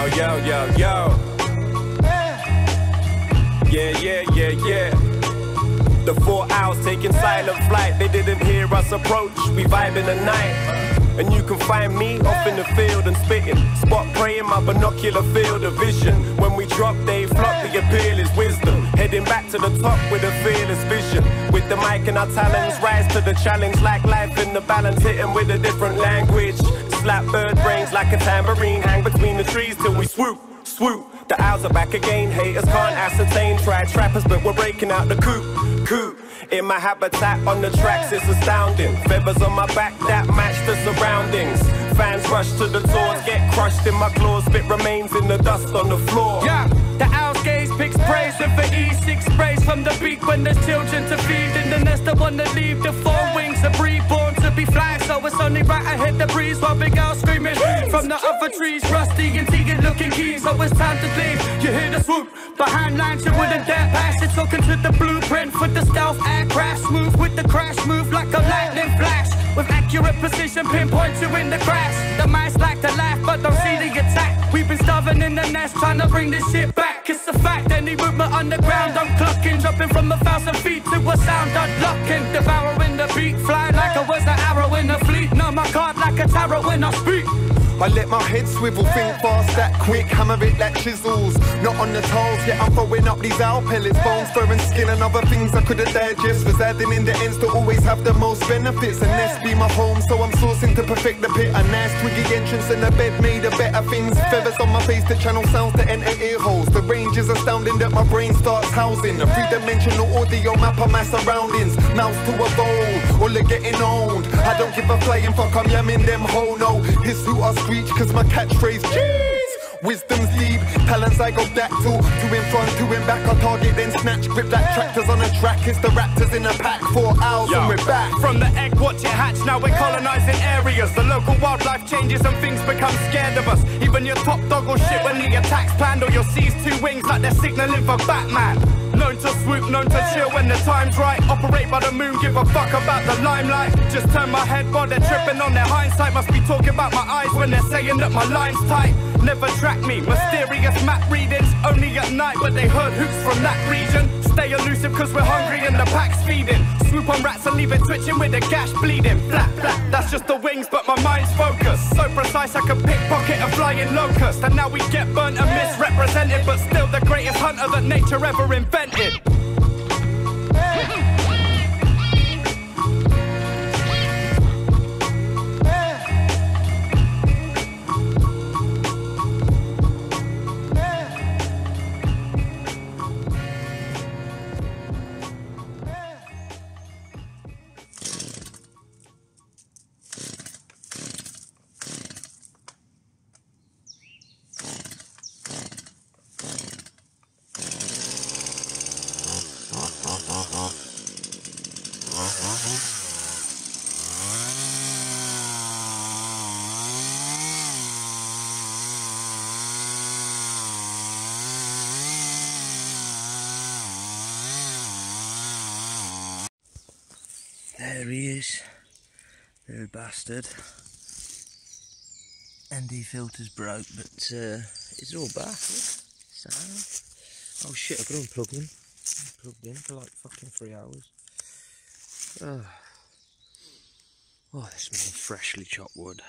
Yo, yo, yo, yo. Yeah, yeah, yeah, yeah. The 4 hours taking silent flight. They didn't hear us approach. We vibing the night. And you can find me off in the field and spitting. Spot prey in my binocular field of vision. When we drop, they flop. The appeal is wisdom. Heading back to the top with a fearless vision. With the mic and our talents, rise to the challenge. Like life in the balance, hitting with a different language. Slap bird brains like a tambourine. Hang between the trees till we swoop, swoop. The owls are back again. Haters can't ascertain. Try trappers, but we're breaking out the coop, coop. In my habitat on the tracks, it's astounding. Feathers on my back that match the surroundings. Fans rush to the doors, get crushed in my claws. Spit remains in the dust on the floor. Yeah, the owl's gaze picks praise with the E6 sprays from the beak when there's children to feed. In the nest I wanna leave, the four wings are reborn to be fly. So it's only right I hit the breeze while big owls screaming. Please, from the please. Other trees, rusty and deegan looking keys. So it's time to leave, you hear the swoop. Behind lines you wouldn't dare pass. It's talking to the blueprint for the stealth aircraft. Smooth with the crash, move like a lightning flash. With accurate precision, pinpoint you in the grass. The mice like to laugh, but don't see the attack. We've been starving in the nest, trying to bring this shit back. It's a fact, any movement underground, I'm clocking. Dropping from 1,000 feet to a sound unlocking. Devouring the beat, fly like I was an arrow in the fleet. Know my card like a tarot when I speak. I let my head swivel, think fast, that quick, hammer it like chisels. Not on the toes, yet I'm throwing up these owl pellets. Bones, fur and skin and other things I couldn't digest. Was adding in the ends to always have the most benefits. And nest be my home, so I'm sourcing to perfect the pit. A nice twiggy entrance and a bed made of better things. Feathers on my face to channel sounds to enter ear holes. The range is astounding that my brain starts housing. A three-dimensional audio map of my surroundings. Mouse to a bowl, all are getting old. I don't give a flying fuck, I'm yamming them whole, no. Hiss who I reach, cause my catchphrase, jeez, wisdom's deep, talents I go dactyl, two in front, two in back, I target then snatch, grip like tractors on a track, it's the raptors in a pack, 4 hours and we're back. From the egg watch it hatch, now we're colonising areas, the local wildlife changes and things become scared of us, even your top dog will shit when the attack's planned, or you'll seize two wings like they're signalling for Batman. Known to swoop, known to chill when the time's right. Operate by the moon, give a fuck about the limelight. Just turn my head while they're tripping on their hindsight. Must be talking about my eyes when they're saying that my line's tight. Never track me, mysterious map readings. Only at night when they heard hoots from that region. Stay elusive cause we're hungry and the pack's feeding. Swoop on rats and leave it twitching with the gash bleeding. Flap, flap, that's just the wings but my mind's focused. So precise I could pickpocket a flying locust. And now we get burnt and misrepresented, but still the greatest hunter that nature ever invented. There he is, little bastard, and the filter's broke, but it's all back, so, oh shit, I've got to unplug him. I plugged in for like fucking 3 hours. Oh, this smells freshly chopped wood.